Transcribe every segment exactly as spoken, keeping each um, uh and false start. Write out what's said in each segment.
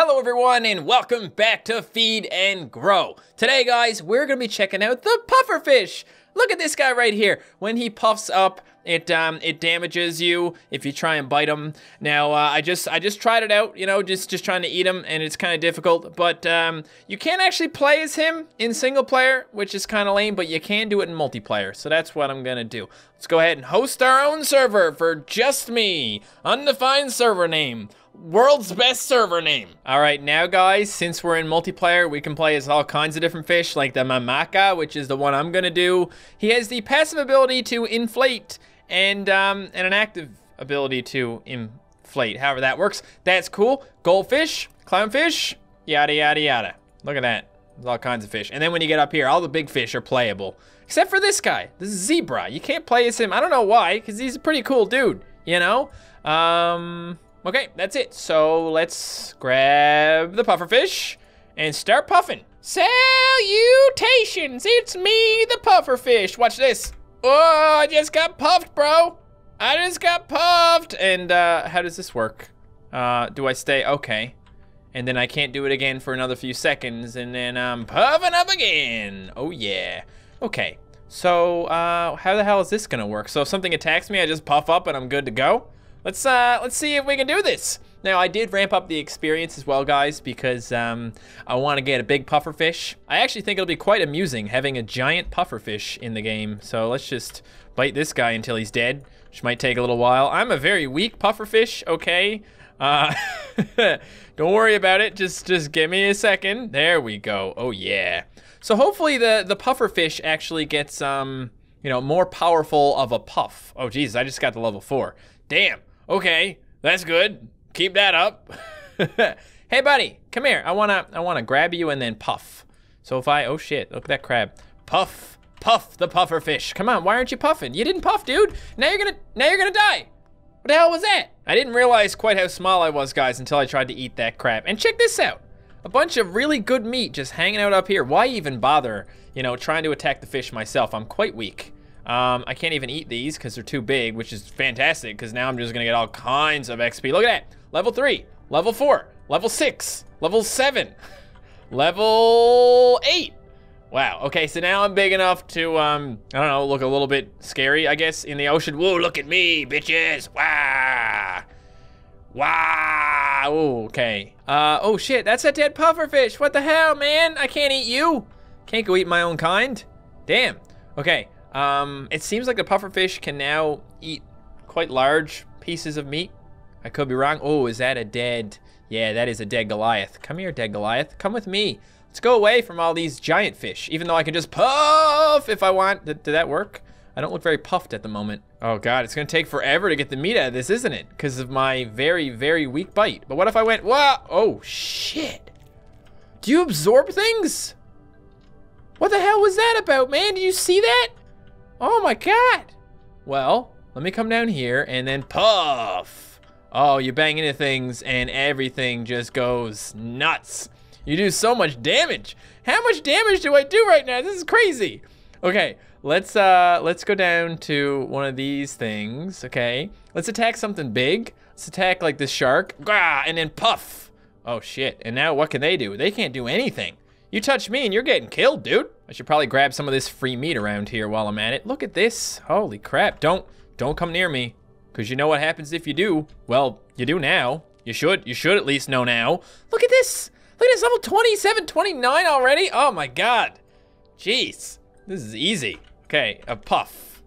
Hello everyone and welcome back to Feed and Grow. Today guys, we're gonna be checking out the pufferfish. Look at this guy right here. When he puffs up, it um, it damages you if you try and bite him. Now, uh, I just I just tried it out, you know, just, just trying to eat him, and it's kind of difficult. But um, you can't actually play as him in single player, which is kind of lame, but you can do it in multiplayer. So that's what I'm gonna do. Let's go ahead and host our own server for just me. Undefined server name. World's best server name. All right, now guys, since we're in multiplayer, we can play as all kinds of different fish, like the Mamaka, which is the one I'm gonna do. He has the passive ability to inflate and um, and an active ability to inflate, however that works. That's cool. Goldfish, clownfish, yada, yada, yada. Look at that, there's all kinds of fish. And then when you get up here, all the big fish are playable, except for this guy, this zebra. You can't play as him, I don't know why, because he's a pretty cool dude, you know? Um... Okay, that's it. So let's grab the pufferfish and start puffing. Salutations, it's me, the pufferfish. Watch this. Oh, I just got puffed, bro. I just got puffed. And uh, how does this work? Uh, do I stay? Okay. And then I can't do it again for another few seconds. And then I'm puffing up again. Oh yeah. Okay, so uh, how the hell is this gonna work? So if something attacks me, I just puff up and I'm good to go? Let's uh, let's see if we can do this. Now, I did ramp up the experience as well, guys, because um, I want to get a big pufferfish. I actually think it'll be quite amusing having a giant pufferfish in the game. So let's just bite this guy until he's dead, which might take a little while. I'm a very weak pufferfish, okay? Uh, don't worry about it. Just just give me a second. There we go. Oh yeah. So hopefully the the pufferfish actually gets um, you know, more powerful of a puff. Oh geez, I just got to level four. Damn. Okay, that's good. Keep that up. Hey buddy, come here. I wanna I wanna grab you and then puff. So if I, oh shit, look at that crab. Puff, puff the pufferfish. Come on, why aren't you puffing? You didn't puff, dude. Now you're gonna now you're gonna die. What the hell was that? I didn't realize quite how small I was, guys, until I tried to eat that crab. And check this out. A bunch of really good meat just hanging out up here. Why even bother, you know, trying to attack the fish myself? I'm quite weak. Um, I can't even eat these because they're too big, which is fantastic because now I'm just gonna get all kinds of X P. Look at that. Level three, level four, level six, level seven, level eight. Wow, okay, so now I'm big enough to, um, I don't know, look a little bit scary, I guess, in the ocean. Whoa, look at me, bitches. Wow. Wow. Ooh, okay. Uh, oh shit, that's a dead pufferfish. What the hell, man? I can't eat you. Can't go eat my own kind. Damn. Okay. Um, it seems like the pufferfish can now eat quite large pieces of meat. I could be wrong. Oh, is that a dead? Yeah, that is a dead Goliath. Come here, dead Goliath. Come with me. Let's go away from all these giant fish, even though I can just puff if I want. Did, did that work? I don't look very puffed at the moment. Oh God, it's gonna take forever to get the meat out of this, isn't it? Because of my very, very weak bite. But what if I went, whoa, oh shit. Do you absorb things? What the hell was that about, man? Did you see that? Oh my God. Well, let me come down here and then puff. Oh, you bang into things and everything just goes nuts. You do so much damage. How much damage do I do right now? This is crazy. Okay, let's uh, let's go down to one of these things, okay? Let's attack something big. Let's attack like this shark, and then puff. Oh shit, and now what can they do? They can't do anything. You touch me and you're getting killed, dude. I should probably grab some of this free meat around here while I'm at it. Look at this, holy crap. Don't, don't come near me, because you know what happens if you do. Well, you do now. You should, you should at least know now. Look at this, look at this, level twenty-seven, twenty-nine already. Oh my God, jeez, this is easy. Okay, a puff.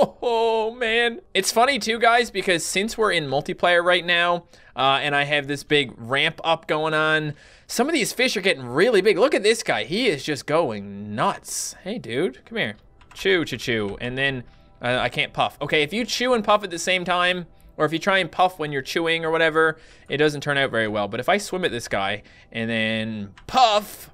Oh man. It's funny too, guys, because since we're in multiplayer right now, uh, and I have this big ramp up going on, some of these fish are getting really big. Look at this guy. He is just going nuts. Hey, dude, come here. Chew, chew, chew. And then uh, I can't puff. Okay, if you chew and puff at the same time, or if you try and puff when you're chewing or whatever, it doesn't turn out very well. But if I swim at this guy and then puff,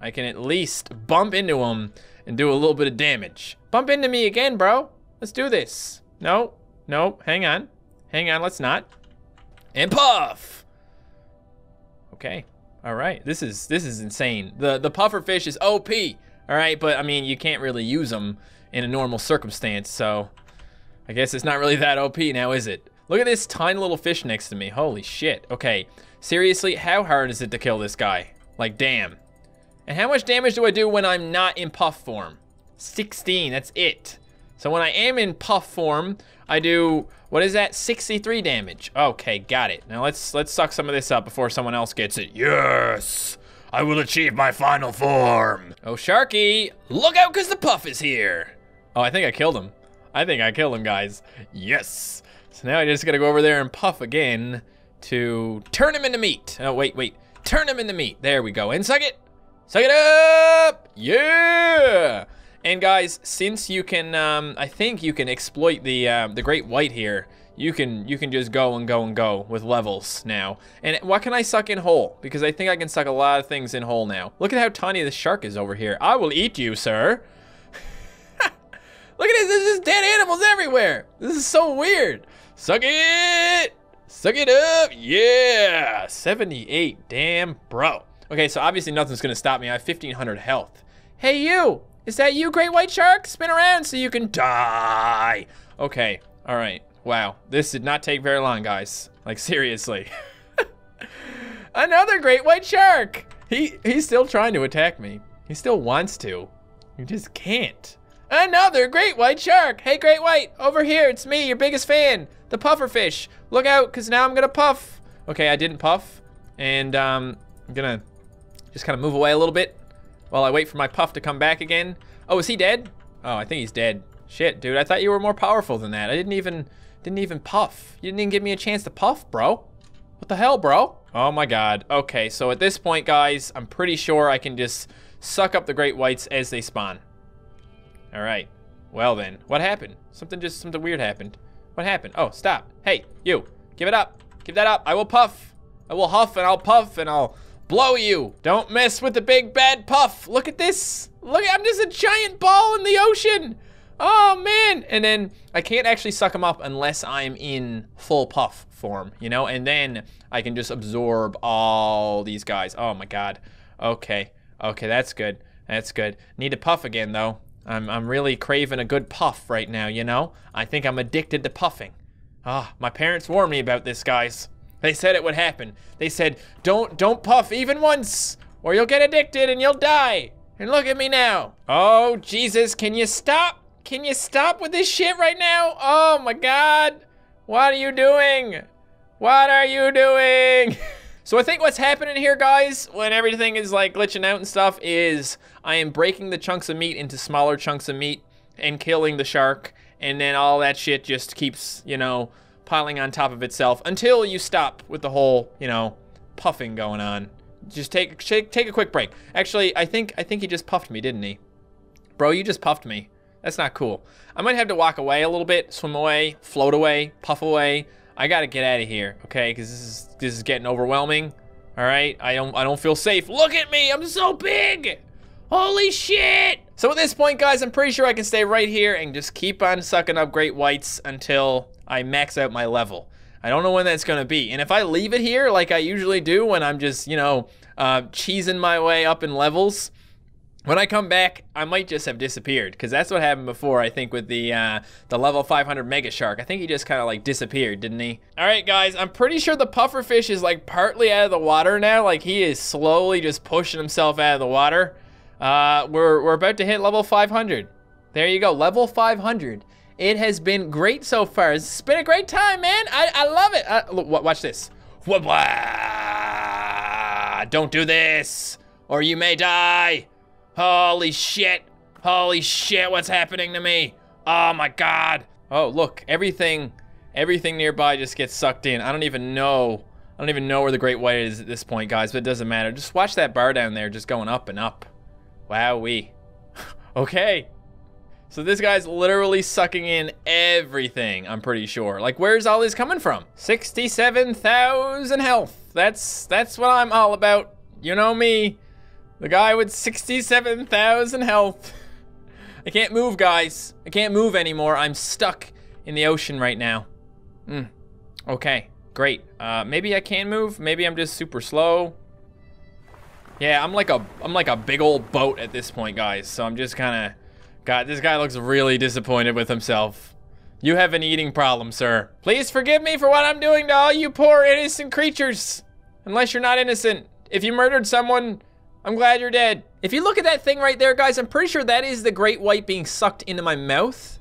I can at least bump into him and do a little bit of damage. Bump into me again, bro. Let's do this. No, no, hang on. Hang on, let's not. And puff. Okay. All right, this is this is insane. The the pufferfish is O P, all right? But I mean, you can't really use them in a normal circumstance, so I guess it's not really that O P now, is it? Look at this tiny little fish next to me, holy shit. Okay, Seriously, how hard is it to kill this guy? Like, damn. And how much damage do I do when I'm not in puff form? sixteen, that's it. So when I am in puff form, I do, what is that? sixty-three damage. Okay, got it. Now let's let's suck some of this up before someone else gets it. Yes! I will achieve my final form. Oh, Sharky, look out, because the puff is here. Oh, I think I killed him. I think I killed him, guys. Yes. So now I just got to go over there and puff again to turn him into meat. Oh, wait, wait. Turn him into meat. There we go. And suck it. Suck it up. Yeah. And guys, since you can, um, I think you can exploit the uh, the great white here. You can you can just go and go and go with levels now. And what can I suck in whole? Because I think I can suck a lot of things in whole now. Look at how tiny the shark is over here. I will eat you, sir. Look at this, there's just dead animals everywhere. This is so weird. Suck it, suck it up, yeah. seventy-eight, damn bro. Okay, so obviously nothing's gonna stop me. I have fifteen hundred health. Hey you, is that you, great white shark? Spin around so you can die. Okay, all right. Wow, this did not take very long, guys. Like, seriously. Another great white shark! He he's still trying to attack me. He still wants to. He just can't. Another great white shark! Hey, great white, over here, it's me, your biggest fan, the pufferfish. Look out, because now I'm gonna puff. Okay, I didn't puff, and um, I'm gonna just kind of move away a little bit while I wait for my puff to come back again. Oh, is he dead? Oh, I think he's dead. Shit, dude, I thought you were more powerful than that. I didn't even... Didn't even puff. You didn't even give me a chance to puff, bro. What the hell, bro? Oh my God. Okay, so at this point, guys, I'm pretty sure I can just suck up the great whites as they spawn. All right. Well then, what happened? Something just, something weird happened. What happened? Oh, stop. Hey, you, give it up. Give that up. I will puff. I will huff and I'll puff and I'll blow you. Don't mess with the big bad puff. Look at this. Look, I'm just a giant ball in the ocean. Oh man, and then I can't actually suck them up unless I'm in full puff form, you know? And then I can just absorb all these guys. Oh my God. Okay, okay, that's good, that's good. Need to puff again though. I'm, I'm really craving a good puff right now, you know? I think I'm addicted to puffing. Ah, oh, my parents warned me about this, guys. They said it would happen. They said, don't, don't puff even once or you'll get addicted and you'll die. And look at me now. Oh Jesus, can you stop? Can you stop with this shit right now? Oh my God. What are you doing? What are you doing? So I think what's happening here, guys, when everything is like glitching out and stuff, is I am breaking the chunks of meat into smaller chunks of meat and killing the shark. And then all that shit just keeps, you know, piling on top of itself until you stop with the whole, you know, puffing going on. Just take take, take a quick break. Actually, I think, I think he just puffed me, didn't he? Bro, you just puffed me. That's not cool. I might have to walk away a little bit, swim away, float away, puff away. I gotta get out of here, okay? Because this is this is getting overwhelming. All right, I don't I don't feel safe. Look at me, I'm so big. Holy shit! So at this point, guys, I'm pretty sure I can stay right here and just keep on sucking up great whites until I max out my level. I don't know when that's gonna be. And if I leave it here, like I usually do when I'm just, you know, uh, cheesing my way up in levels. When I come back, I might just have disappeared, because that's what happened before, I think, with the uh, the level five hundred Mega Shark. I think he just kind of, like, disappeared, didn't he? All right, guys, I'm pretty sure the pufferfish is, like, partly out of the water now. Like, he is slowly just pushing himself out of the water. Uh, we're, we're about to hit level five hundred. There you go, level five hundred. It has been great so far. It's been a great time, man. I, I love it. I, look, watch this. Don't do this, or you may die. Holy shit, holy shit, what's happening to me? Oh my God. Oh look, everything, everything nearby just gets sucked in. I don't even know, I don't even know where the great white is at this point, guys, but it doesn't matter. Just watch that bar down there just going up and up. Wowee. Okay. So this guy's literally sucking in everything, I'm pretty sure. Like, where's all this coming from? sixty-seven thousand health. That's, that's what I'm all about. You know me. The guy with sixty-seven thousand health. I can't move, guys. I can't move anymore. I'm stuck in the ocean right now. Mm. Okay, great. Uh, maybe I can move. Maybe I'm just super slow. Yeah, I'm like a I'm like a big old boat at this point, guys. So I'm just kind of. God, this guy looks really disappointed with himself. You have an eating problem, sir. Please forgive me for what I'm doing to all you poor innocent creatures. Unless you're not innocent. If you murdered someone, I'm glad you're dead. If you look at that thing right there, guys, I'm pretty sure that is the great white being sucked into my mouth.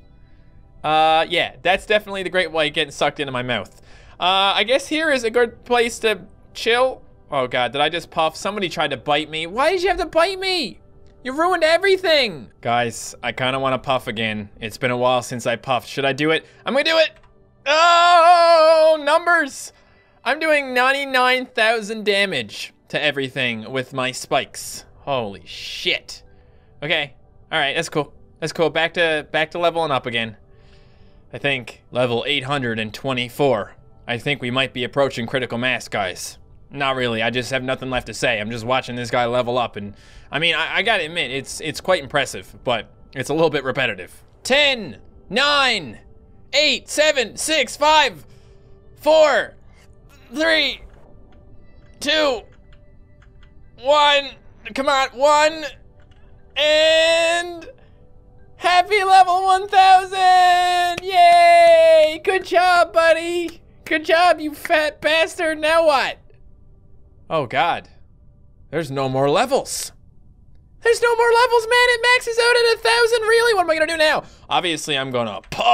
Uh, yeah, that's definitely the great white getting sucked into my mouth. Uh, I guess here is a good place to chill. Oh God, did I just puff? Somebody tried to bite me. Why did you have to bite me? You ruined everything. Guys, I kind of want to puff again. It's been a while since I puffed. Should I do it? I'm gonna do it. Oh, numbers. I'm doing ninety-nine thousand damage to everything with my spikes. Holy shit. Okay, all right, that's cool. That's cool, back to, back to leveling up again. I think level eight hundred twenty-four. I think we might be approaching critical mass, guys. Not really, I just have nothing left to say. I'm just watching this guy level up, and I mean, I, I gotta admit, it's, it's quite impressive, but it's a little bit repetitive. ten, nine, eight, seven, six, five, four, three, two, one, come on, one, and happy level one thousand, yay! Good job, buddy. Good job, you fat bastard, now what? Oh God, there's no more levels. There's no more levels, man, it maxes out at a thousand, really? What am I gonna do now? Obviously, I'm gonna pull,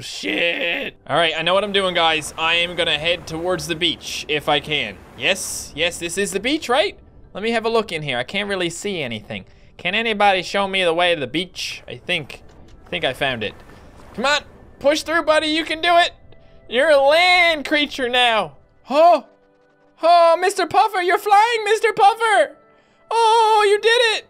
shit. All right, I know what I'm doing, guys. I am gonna head towards the beach if I can. Yes, yes, this is the beach, right? Let me have a look in here. I can't really see anything. Can anybody show me the way to the beach? I think, I think I found it. Come on, push through, buddy, you can do it. You're a land creature now. Oh, oh, Mister Puffer, you're flying, Mister Puffer. Oh, you did it.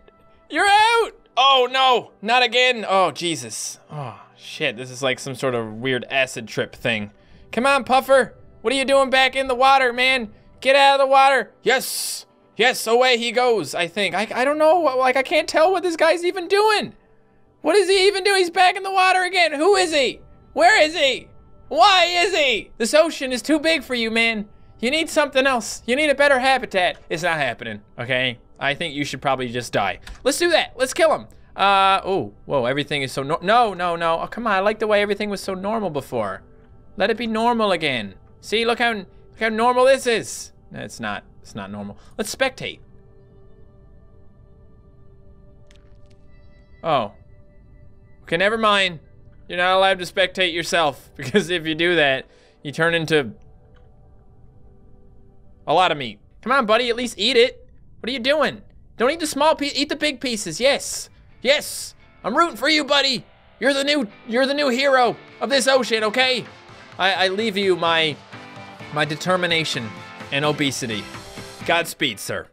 You're out. Oh no, not again. Oh, Jesus. Oh, shit, this is like some sort of weird acid trip thing. Come on, Puffer. What are you doing back in the water, man? Get out of the water. Yes, yes, away he goes, I think. I, I don't know, like I can't tell what this guy's even doing. What is he even doing? He's back in the water again. Who is he? Where is he? Why is he? This ocean is too big for you, man. You need something else. You need a better habitat. It's not happening, okay? I think you should probably just die. Let's do that, let's kill him. Uh, oh, whoa, everything is so, no, no, no, no. Oh, come on, I like the way everything was so normal before. Let it be normal again. See, look how, look how normal this is. No, it's not, it's not normal. Let's spectate. Oh, okay, never mind. You're not allowed to spectate yourself, because if you do that, you turn into a lot of meat. Come on, buddy, at least eat it. What are you doing? Don't eat the small piece, eat the big pieces, yes. Yes, I'm rooting for you, buddy. You're the new, you're the new hero of this ocean, okay? I, I leave you my, my determination and obesity. Godspeed, sir.